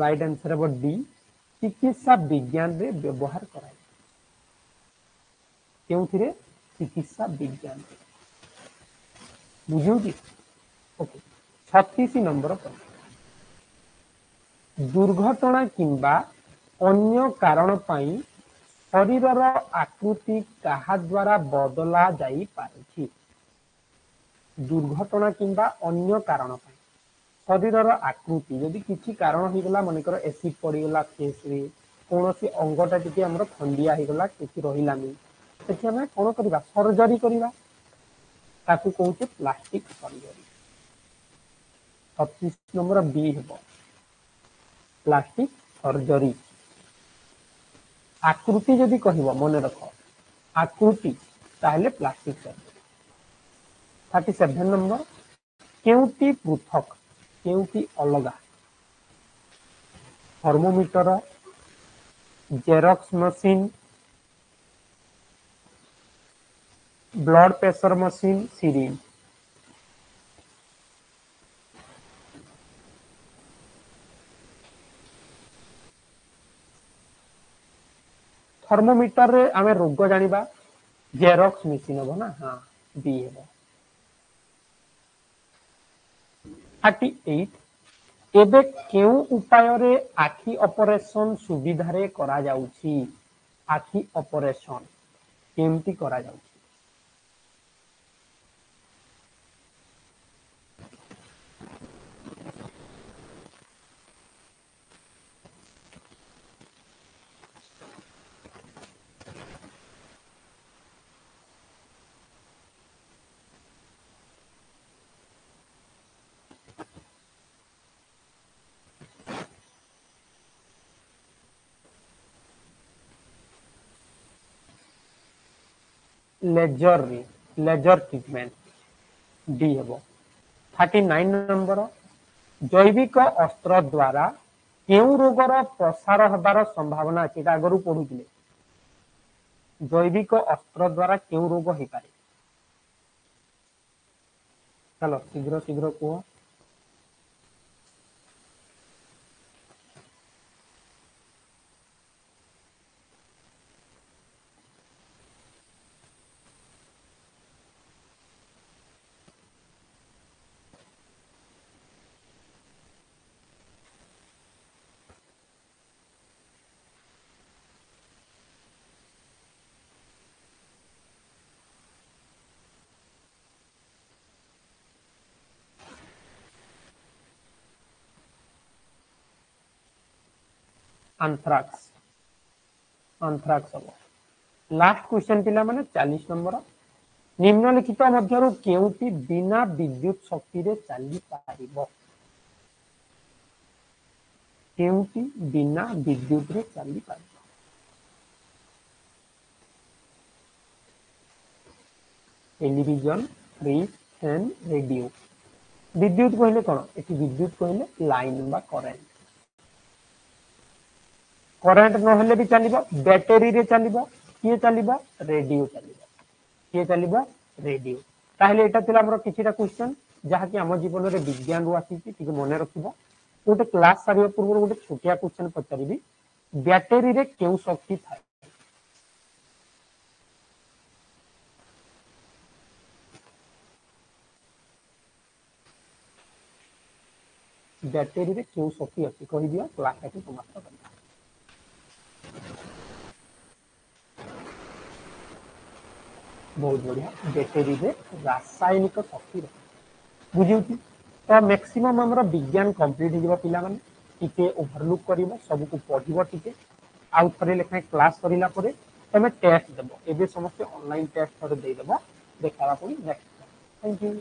राइट आंसर है डी चिकित्सा विज्ञान रे व्यवहार कराए क्यों थिरे चिकित्सा विज्ञान बुझे। ओके 36 नंबर दुर्घटना किंबा अन्य कारण पाई शरीरर आकृति कहा द्वारा बदला जाई पारे? दुर्घटना किंबा अन्य कारण पाई शरीरर आकृति यदि किसी कारण होगा मनकर एसिड पड़गला फेस रे कौन सी अंगटा टी आम खंडिया होगा किसी रही कौन करवा सर्जरी करवा ताकू कहते प्लास्टिक सर्जरी। 36 नंबर बी है प्लास्टिक सर्जरी। आकृति जदि कह मन रख आकृति ताहले प्लास्टिक सर्जरी। 37 नंबर केउटी पृथक केउटी अलग thermometer xerox machine blood pressure machine series. Thermometer रे आमे रोग जानिबा जेरोक्स मशीन हो ना हाँ बी है। 38 एबे केउ उपाय रे आखी ऑपरेशन सुविधा रे करा जाउची? आखी ऑपरेशन केमती करा जाउची? लेजर लेजर ट्रीटमेंट डी है। 39 नंबर जैविक अस्त्र द्वारा क्यों रोगर प्रसार हबार संभावना अच्छी? आगर पढ़ुले जैविक अस्त्र द्वारा क्यों रोग हो पाए? चलो शीघ्र शीघ्र कह एंथ्राक्स एंथ्राक्स हम। लास्ट क्वेश्चन पिला माने 40 नंबर निम्नलिखित मध्यरु केउटी बिना विद्युत शक्ति रे चली पारिबो? केउटी बिना विद्युत रे चली पारिबो? Television fridge fan radio. विद्युत कहले कोन? एठी विद्युत कहले लाइन बा करंट। करंट नहले भी चलिबो बैटरी रे चलिबो किए चलिबो रेडियो चलिबो किए चलिबो रेडियो। ताहले एटा थिला हमर किछिटा क्वेश्चन जहा कि हम जीवन रे विज्ञान रो आसीति ठीक मन रखिबो। गोटे क्लास सारिया पूर्व गोटे छोटिया क्वेश्चन पचारिबी बैटरी रे केउ शक्ति थाए? बैटेरी रे क्यों शक्ति अछि कहि दियो क्लास के समाप्त करबा। बहुत बढ़िया बैटेरी रे रासायनिक शक्ति बुझियौ तो मैक्सिमम हमरा विज्ञान कंप्लीट हो पिला माने टिके ओवरलुक करिवो सब को पढिवो टिके आउ थरे लेखाए क्लास करिला परे तमे टेस्ट देबो एबे समस्त ऑनलाइन टेस्ट थरे दे देबो देखाला पड़ी नेक्स्ट। Thank you.